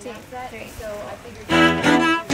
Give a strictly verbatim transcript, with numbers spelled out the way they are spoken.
two, three. So I figured